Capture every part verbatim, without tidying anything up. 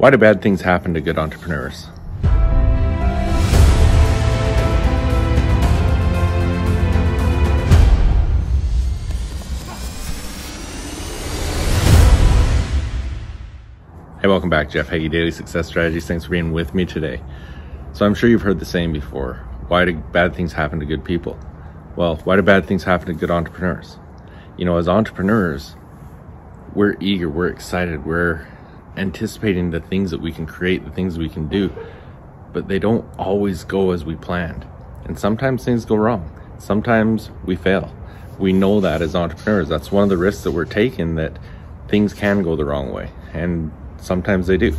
Why do bad things happen to good entrepreneurs? Hey, welcome back, Jeff Hagee, Daily Success Strategies. Thanks for being with me today. So I'm sure you've heard the saying before, why do bad things happen to good people? Well, why do bad things happen to good entrepreneurs? You know, as entrepreneurs, we're eager, we're excited, we're anticipating the things that we can create, the things we can do, but they don't always go as we planned. And sometimes things go wrong. Sometimes we fail. We know that as entrepreneurs. That's one of the risks that we're taking, that things can go the wrong way. And sometimes they do.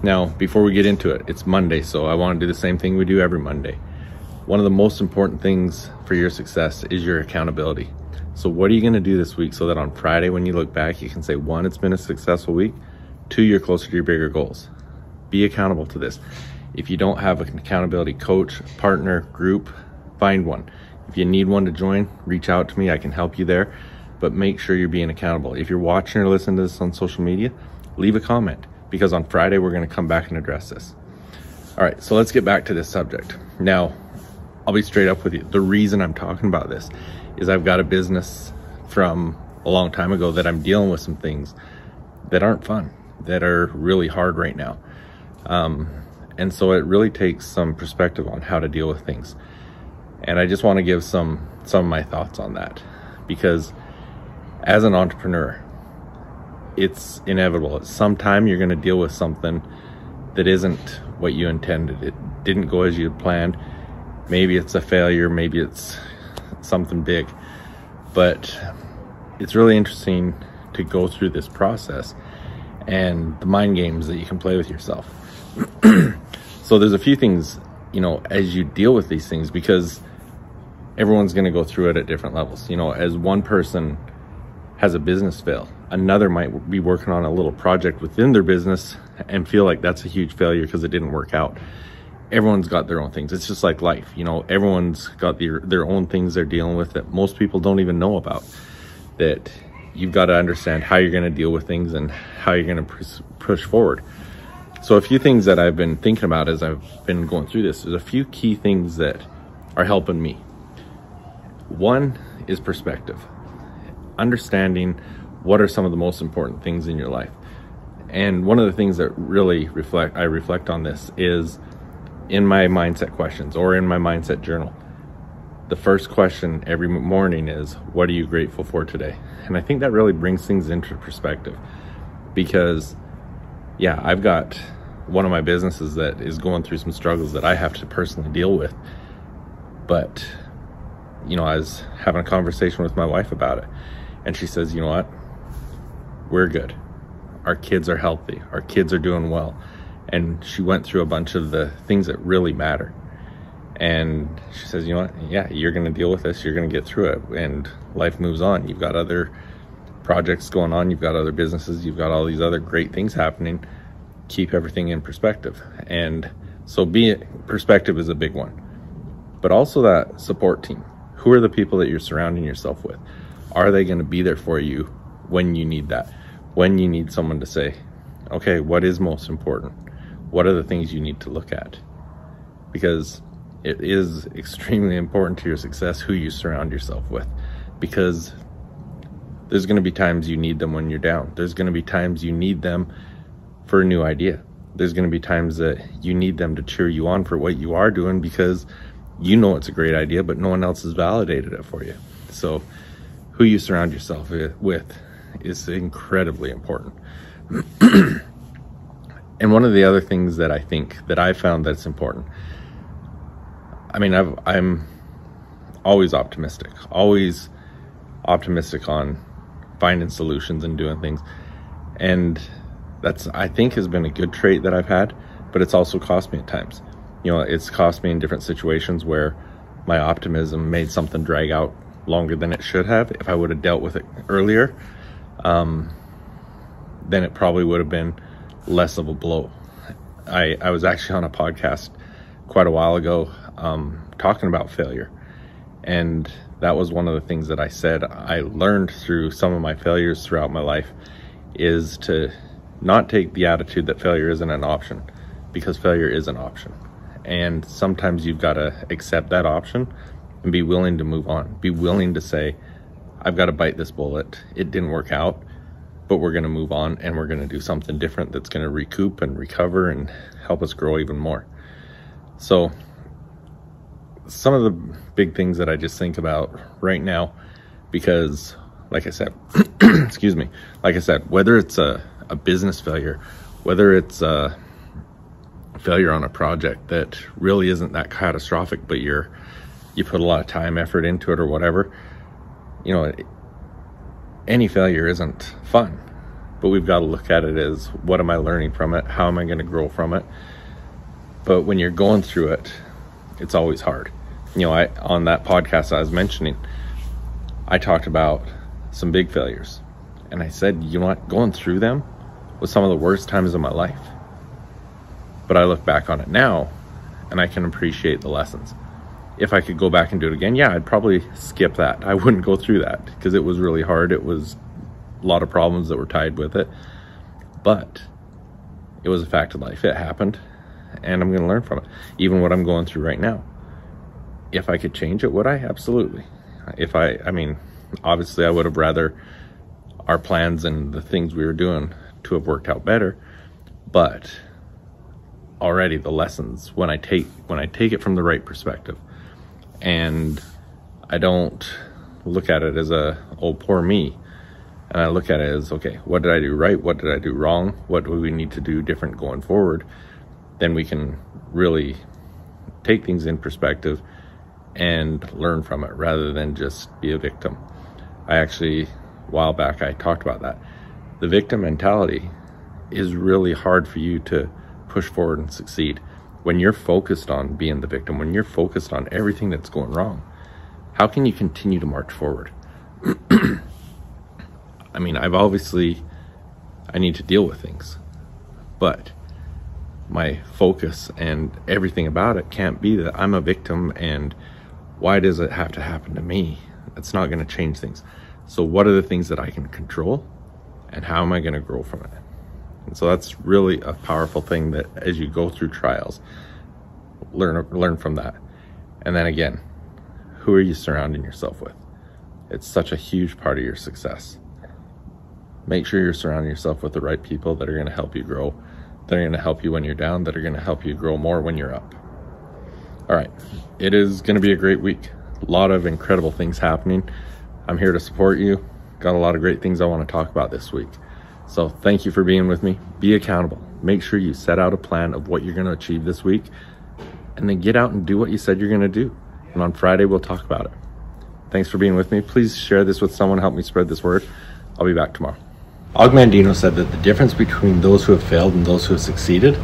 Now, before we get into it, it's Monday, so I want to do the same thing we do every Monday. One of the most important things for your success is your accountability. So what are you going to do this week so that on Friday when you look back, you can say, one, it's been a successful week, two, you're closer to your bigger goals. Be accountable to this. If you don't have an accountability coach, partner, group, find one. If you need one to join, reach out to me. I can help you there, but make sure you're being accountable. If you're watching or listening to this on social media, leave a comment, because on Friday we're going to come back and address this. All right, so let's get back to this subject. Now, I'll be straight up with you. The reason I'm talking about this is I've got a business from a long time ago that I'm dealing with some things that aren't fun, that are really hard right now. Um, and so it really takes some perspective on how to deal with things. And I just want to give some, some of my thoughts on that, because as an entrepreneur, it's inevitable. At some time you're going to deal with something that isn't what you intended. It didn't go as you planned. Maybe it's a failure, maybe it's something big, but it's really interesting to go through this process and the mind games that you can play with yourself. So there's a few things, you know, as you deal with these things, because everyone's going to go through it at different levels. You know, as one person has a business fail, another might be working on a little project within their business and feel like that's a huge failure because it didn't work out. Everyone's got their own things. It's just like life, you know, everyone's got their, their own things they're dealing with that most people don't even know about, that you've got to understand how you're going to deal with things and how you're going to push forward. So a few things that I've been thinking about as I've been going through this, there's a few key things that are helping me. One is perspective. Understanding what are some of the most important things in your life. And one of the things that really reflect, I reflect on this is in my mindset questions or in my mindset journal. The first question every morning is, what are you grateful for today? And I think that really brings things into perspective, because yeah, I've got one of my businesses that is going through some struggles that I have to personally deal with. But you know, I was having a conversation with my wife about it, and she says, you know what, we're good. Our kids are healthy. Our kids are doing well. And she went through a bunch of the things that really matter. And she says, you know what, yeah, you're going to deal with this. You're going to get through it, and life moves on. You've got other projects going on. You've got other businesses. You've got all these other great things happening. Keep everything in perspective. And so be perspective is a big one, but also that support team. Who are the people that you're surrounding yourself with? Are they going to be there for you when you need that? When you need someone to say, okay, what is most important? What are the things you need to look at? Because it is extremely important to your success who you surround yourself with, because there's going to be times you need them when you're down. There's going to be times you need them for a new idea. There's going to be times that you need them to cheer you on for what you are doing, because you know it's a great idea, but no one else has validated it for you. So who you surround yourself with is incredibly important. And one of the other things that I think that I found that's important, I mean, I've, I'm always optimistic, always optimistic on finding solutions and doing things. And that's, I think, has been a good trait that I've had, but it's also cost me at times. You know, it's cost me in different situations where my optimism made something drag out longer than it should have. If I would have dealt with it earlier, um, then it probably would have been less of a blow. I, I was actually on a podcast quite a while ago um, talking about failure. And that was one of the things that I said I learned through some of my failures throughout my life, is to not take the attitude that failure isn't an option, because failure is an option. And sometimes you've got to accept that option and be willing to move on. Be willing to say, I've got to bite this bullet. It didn't work out, but we're going to move on and we're going to do something different that's going to recoup and recover and help us grow even more. So some of the big things that I just think about right now, because like I said, excuse me, like I said, whether it's a, a business failure, whether it's a failure on a project that really isn't that catastrophic, but you're, you put a lot of time, effort into it or whatever, you know, it, any failure isn't fun, but we've got to look at it as, what am I learning from it? How am I going to grow from it? But when you're going through it, it's always hard. You know, I, on that podcast I was mentioning, I talked about some big failures, and I said, you know what, going through them was some of the worst times of my life. But I look back on it now and I can appreciate the lessons. If I could go back and do it again, yeah, I'd probably skip that. I wouldn't go through that because it was really hard. It was a lot of problems that were tied with it, but it was a fact of life. It happened and I'm going to learn from it. Even what I'm going through right now, if I could change it, would I? Absolutely. If I, I mean, obviously I would have rather our plans and the things we were doing to have worked out better, but already the lessons, when I take, when I take it from the right perspective, and I don't look at it as a, oh, poor me. And I look at it as, okay, what did I do right? What did I do wrong? What do we need to do different going forward? Then we can really take things in perspective and learn from it rather than just be a victim. I actually, a while back, I talked about that. The victim mentality is really hard for you to push forward and succeed. When you're focused on being the victim, when you're focused on everything that's going wrong, how can you continue to march forward? I mean, I've obviously, I need to deal with things, but my focus and everything about it can't be that I'm a victim and why does it have to happen to me? It's not going to change things. So what are the things that I can control and how am I going to grow from it? And so that's really a powerful thing, that as you go through trials, learn learn from that. And then again, who are you surrounding yourself with? It's such a huge part of your success. Make sure you're surrounding yourself with the right people that are going to help you grow, that are going to help you when you're down, that are going to help you grow more when you're up. All right. It is going to be a great week. A lot of incredible things happening. I'm here to support you. Got a lot of great things I want to talk about this week. So thank you for being with me. Be accountable. Make sure you set out a plan of what you're going to achieve this week, and then get out and do what you said you're going to do. And on Friday, we'll talk about it. Thanks for being with me. Please share this with someone. Help me spread this word. I'll be back tomorrow. Og Mandino said that the difference between those who have failed and those who have succeeded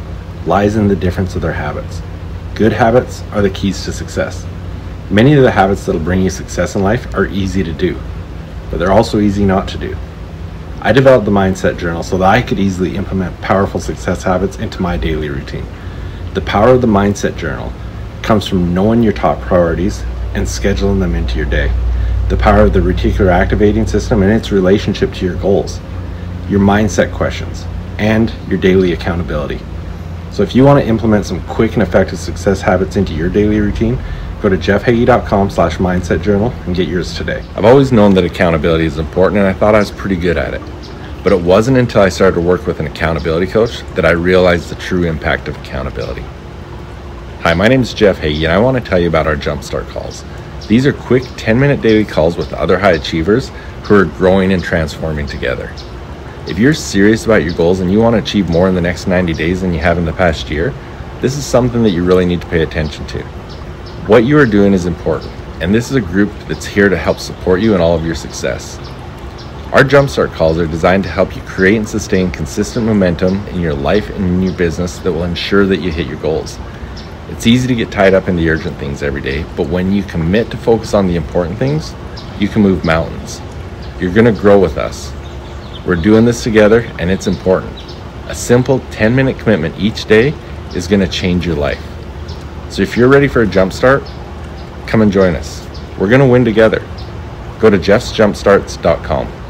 lies in the difference of their habits. Good habits are the keys to success. Many of the habits that'll bring you success in life are easy to do, but they're also easy not to do. I developed the Mindset Journal so that I could easily implement powerful success habits into my daily routine. The power of the Mindset Journal comes from knowing your top priorities and scheduling them into your day. The power of the Reticular Activating System and its relationship to your goals, your mindset questions, and your daily accountability. So if you want to implement some quick and effective success habits into your daily routine, go to Jeff Hagee dot com slash Mindset Journal and get yours today. I've always known that accountability is important, and I thought I was pretty good at it. But it wasn't until I started to work with an accountability coach that I realized the true impact of accountability. Hi, my name is Jeff Hagee, and I want to tell you about our Jumpstart calls. These are quick ten-minute daily calls with other high achievers who are growing and transforming together. If you're serious about your goals and you want to achieve more in the next ninety days than you have in the past year, this is something that you really need to pay attention to. What you are doing is important, and this is a group that's here to help support you in all of your success. Our Jumpstart calls are designed to help you create and sustain consistent momentum in your life and in your business that will ensure that you hit your goals. It's easy to get tied up in the urgent things every day, but when you commit to focus on the important things, you can move mountains. You're going to grow with us. We're doing this together, and it's important. A simple ten-minute commitment each day is going to change your life. So if you're ready for a jumpstart, come and join us. We're going to win together. Go to Jeff's Jumpstarts dot com.